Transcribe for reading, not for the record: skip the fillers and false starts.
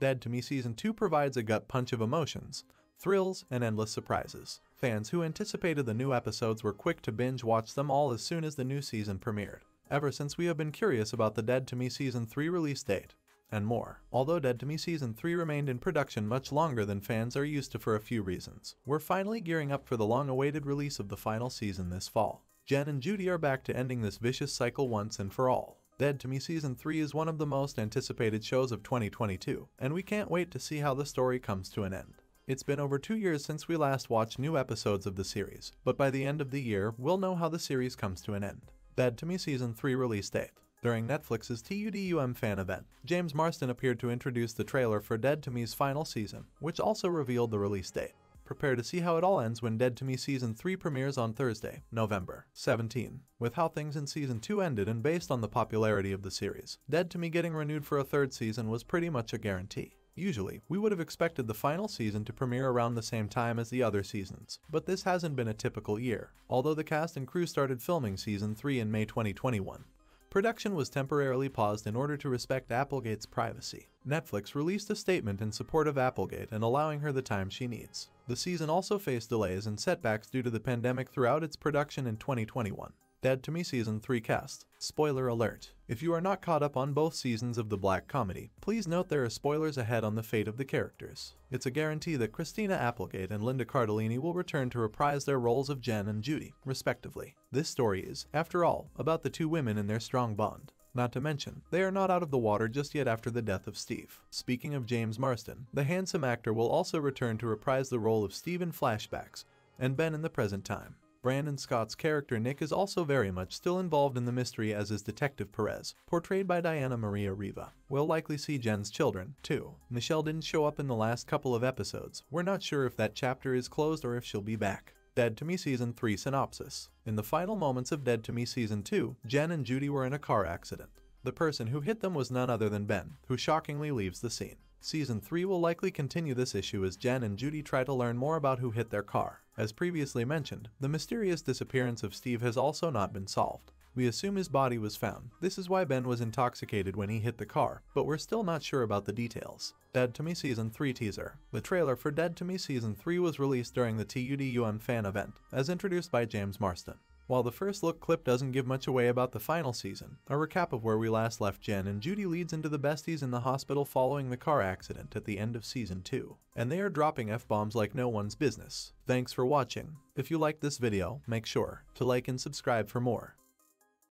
Dead to Me Season 2 provides a gut punch of emotions, thrills, and endless surprises. Fans who anticipated the new episodes were quick to binge-watch them all as soon as the new season premiered. Ever since, we have been curious about the Dead to Me Season 3 release date, and more. Although Dead to Me Season 3 remained in production much longer than fans are used to for a few reasons, we're finally gearing up for the long-awaited release of the final season this fall. Jen and Judy are back to ending this vicious cycle once and for all. Dead to Me Season 3 is one of the most anticipated shows of 2022, and we can't wait to see how the story comes to an end. It's been over 2 years since we last watched new episodes of the series, but by the end of the year, we'll know how the series comes to an end. Dead to Me Season 3 release date. During Netflix's TUDUM fan event, James Marsden appeared to introduce the trailer for Dead to Me's final season, which also revealed the release date. Prepare to see how it all ends when Dead to Me Season 3 premieres on Thursday, November 17. With how things in Season 2 ended and based on the popularity of the series, Dead to Me getting renewed for a third season was pretty much a guarantee. Usually, we would have expected the final season to premiere around the same time as the other seasons, but this hasn't been a typical year. Although the cast and crew started filming Season 3 in May 2021, production was temporarily paused in order to respect Applegate's privacy. Netflix released a statement in support of Applegate and allowing her the time she needs. The season also faced delays and setbacks due to the pandemic throughout its production in 2021. Dead to Me Season 3 cast. Spoiler alert. If you are not caught up on both seasons of the black comedy, please note there are spoilers ahead on the fate of the characters. It's a guarantee that Christina Applegate and Linda Cardellini will return to reprise their roles of Jen and Judy, respectively. This story is, after all, about the two women and their strong bond. Not to mention, they are not out of the water just yet after the death of Steve. Speaking of James Marsden, the handsome actor will also return to reprise the role of Steve in flashbacks, and Ben in the present time. Brandon Scott's character Nick is also very much still involved in the mystery, as is Detective Perez, portrayed by Diana Maria Riva. We'll likely see Jen's children, too. Michelle didn't show up in the last couple of episodes. We're not sure if that chapter is closed or if she'll be back. Dead to Me Season 3 synopsis. In the final moments of Dead to Me Season 2, Jen and Judy were in a car accident. The person who hit them was none other than Ben, who shockingly leaves the scene. Season 3 will likely continue this issue as Jen and Judy try to learn more about who hit their car. As previously mentioned, the mysterious disappearance of Steve has also not been solved. We assume his body was found. This is why Ben was intoxicated when he hit the car, but we're still not sure about the details. Dead to Me Season 3 teaser. The trailer for Dead to Me Season 3 was released during the TUDUM fan event, as introduced by James Marsden. While the first look clip doesn't give much away about the final season, a recap of where we last left Jen and Judy leads into the besties in the hospital following the car accident at the end of Season 2, and they are dropping F-bombs like no one's business. Thanks for watching. If you liked this video, make sure to like and subscribe for more.